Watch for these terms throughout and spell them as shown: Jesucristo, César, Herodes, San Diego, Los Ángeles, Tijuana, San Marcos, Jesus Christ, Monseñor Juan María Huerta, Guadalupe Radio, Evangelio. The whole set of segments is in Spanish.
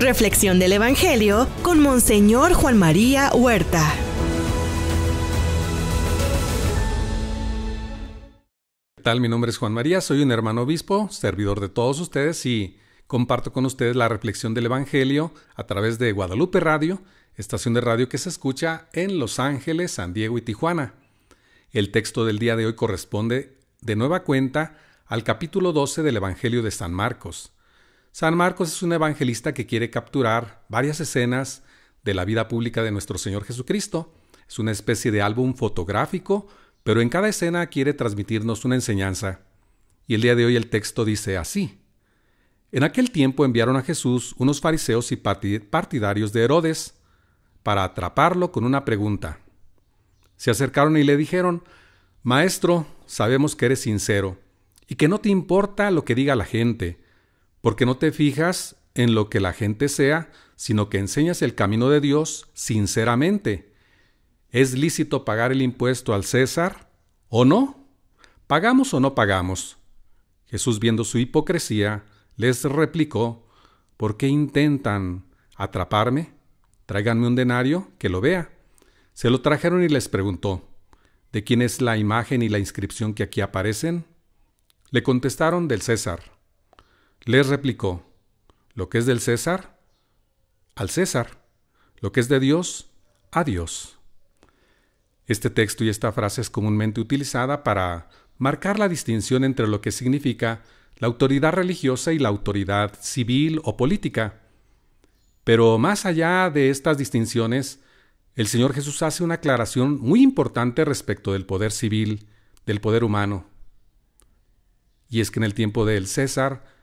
Reflexión del Evangelio con Monseñor Juan María Huerta. ¿Qué tal? Mi nombre es Juan María, soy un hermano obispo, servidor de todos ustedes y comparto con ustedes la reflexión del Evangelio a través de Guadalupe Radio, estación de radio que se escucha en Los Ángeles, San Diego y Tijuana. El texto del día de hoy corresponde de nueva cuenta al capítulo 12 del Evangelio de San Marcos. San Marcos es un evangelista que quiere capturar varias escenas de la vida pública de nuestro Señor Jesucristo. Es una especie de álbum fotográfico, pero en cada escena quiere transmitirnos una enseñanza. Y el día de hoy el texto dice así: En aquel tiempo enviaron a Jesús unos fariseos y partidarios de Herodes para atraparlo con una pregunta. Se acercaron y le dijeron: Maestro, sabemos que eres sincero y que no te importa lo que diga la gente, porque no te fijas en lo que la gente sea, sino que enseñas el camino de Dios sinceramente. ¿Es lícito pagar el impuesto al César o no? ¿Pagamos o no pagamos? Jesús, viendo su hipocresía, les replicó: ¿Por qué intentan atraparme? Tráiganme un denario que lo vea. Se lo trajeron y les preguntó: ¿De quién es la imagen y la inscripción que aquí aparecen? Le contestaron: del César. Les replicó: lo que es del César, al César; lo que es de Dios, a Dios. Este texto y esta frase es comúnmente utilizada para marcar la distinción entre lo que significa la autoridad religiosa y la autoridad civil o política. Pero más allá de estas distinciones, el Señor Jesús hace una aclaración muy importante respecto del poder civil, del poder humano. Y es que en el tiempo del César,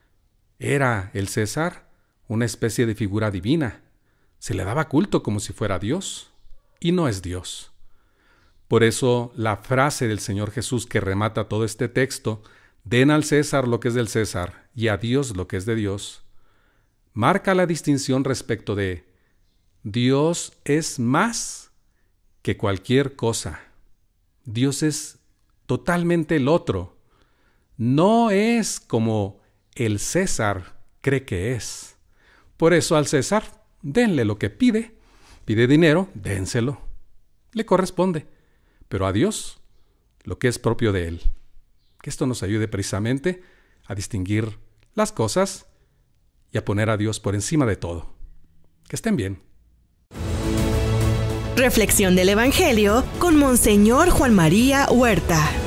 era el César una especie de figura divina. Se le daba culto como si fuera Dios, y no es Dios. Por eso la frase del Señor Jesús que remata todo este texto, den al César lo que es del César y a Dios lo que es de Dios, marca la distinción respecto de Dios es más que cualquier cosa. Dios es totalmente el otro. No es como el César cree que es. Por eso al César, denle lo que pide. Pide dinero, dénselo. Le corresponde. Pero a Dios, lo que es propio de él. Que esto nos ayude precisamente a distinguir las cosas y a poner a Dios por encima de todo. Que estén bien. Reflexión del Evangelio con Monseñor Juan María Huerta.